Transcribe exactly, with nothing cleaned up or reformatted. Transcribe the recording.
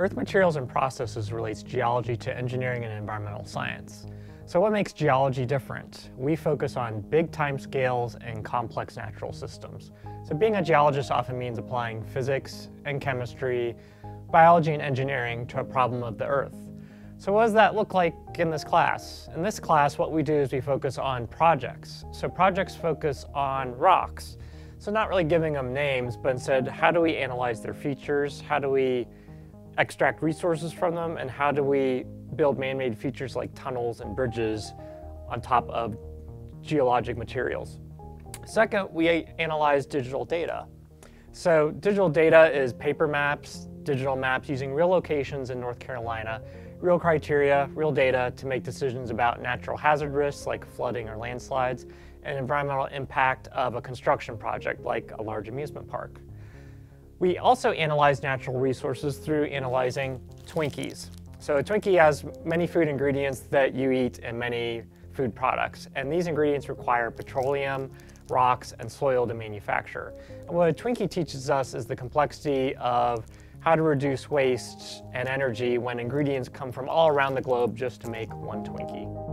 Earth Materials and Processes relates geology to engineering and environmental science. So what makes geology different? We focus on big time scales and complex natural systems. So being a geologist often means applying physics and chemistry, biology and engineering to a problem of the Earth. So what does that look like in this class? In this class, what we do is we focus on projects. So projects focus on rocks. So not really giving them names, but instead, how do we analyze their features? How do we extract resources from them? And how do we build man-made features like tunnels and bridges on top of geologic materials? Second, we analyze digital data. So digital data is paper maps, digital maps using real locations in North Carolina, real criteria, real data to make decisions about natural hazard risks like flooding or landslides, and environmental impact of a construction project like a large amusement park. We also analyze natural resources through analyzing Twinkies. So a Twinkie has many food ingredients that you eat and many food products. And these ingredients require petroleum, rocks, and soil to manufacture. And what a Twinkie teaches us is the complexity of how to reduce waste and energy when ingredients come from all around the globe just to make one Twinkie.